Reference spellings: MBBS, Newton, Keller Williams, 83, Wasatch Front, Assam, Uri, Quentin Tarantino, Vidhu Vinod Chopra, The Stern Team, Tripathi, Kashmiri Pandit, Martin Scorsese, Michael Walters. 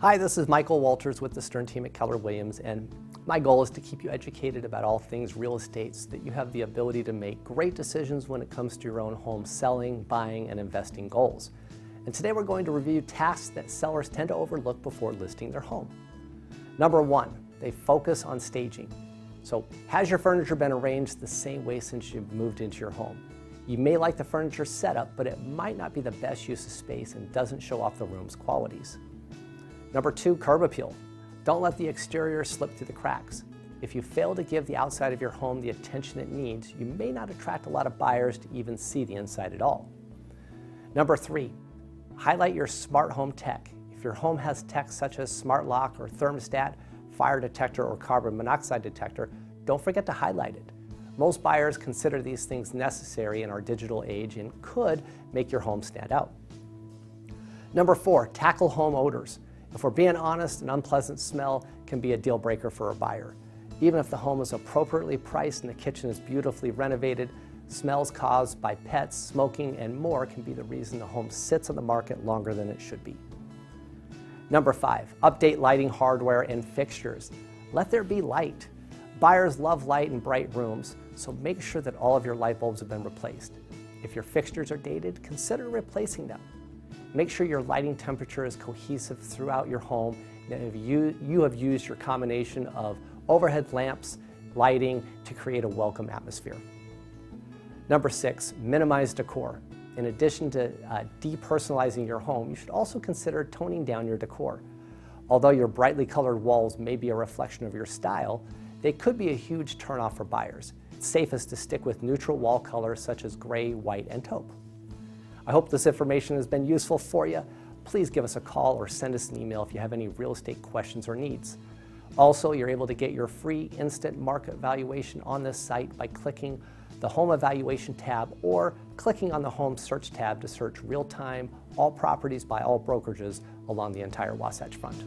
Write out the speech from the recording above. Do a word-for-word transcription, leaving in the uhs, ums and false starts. Hi, this is Michael Walters with the Stern team at Keller Williams, and my goal is to keep you educated about all things real estate so that you have the ability to make great decisions when it comes to your own home selling, buying, and investing goals. And today we're going to review tasks that sellers tend to overlook before listing their home. Number one, they focus on staging. So, has your furniture been arranged the same way since you moved into your home? You may like the furniture setup, but it might not be the best use of space and doesn't show off the room's qualities. Number two, curb appeal. Don't let the exterior slip through the cracks. If you fail to give the outside of your home the attention it needs, you may not attract a lot of buyers to even see the inside at all. Number three, highlight your smart home tech. If your home has tech such as smart lock or thermostat, fire detector, or carbon monoxide detector, don't forget to highlight it. Most buyers consider these things necessary in our digital age and could make your home stand out. Number four, tackle home odors. If we're being honest, an unpleasant smell can be a deal breaker for a buyer. Even if the home is appropriately priced and the kitchen is beautifully renovated, smells caused by pets, smoking, and more can be the reason the home sits on the market longer than it should be. Number five, update lighting hardware and fixtures. Let there be light. Buyers love light in bright rooms, so make sure that all of your light bulbs have been replaced. If your fixtures are dated, consider replacing them. Make sure your lighting temperature is cohesive throughout your home, and if you, you have used your combination of overhead lamps, lighting to create a welcome atmosphere. Number six, minimize decor. In addition to uh, depersonalizing your home, you should also consider toning down your decor. Although your brightly colored walls may be a reflection of your style, they could be a huge turnoff for buyers. It's safest to stick with neutral wall colors such as gray, white, and taupe. I hope this information has been useful for you. Please give us a call or send us an email if you have any real estate questions or needs. Also, you're able to get your free instant market valuation on this site by clicking the Home Evaluation tab or clicking on the Home Search tab to search real-time all properties by all brokerages along the entire Wasatch Front.